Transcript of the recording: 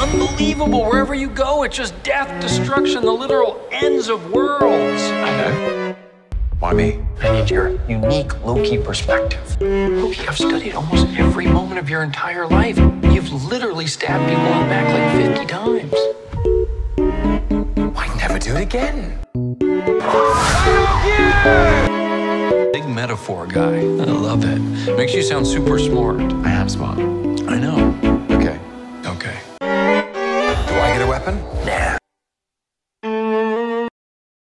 Unbelievable. Wherever you go, it's just death, destruction, the literal ends of worlds. I know. Why me? I need your unique Loki perspective. Loki, I've studied almost every moment of your entire life. You've literally stabbed people in the back like 50 times. I'd never do it again. Big metaphor guy. I love it. Makes you sound super smart. I am smart. I know. Okay. Do I get a weapon?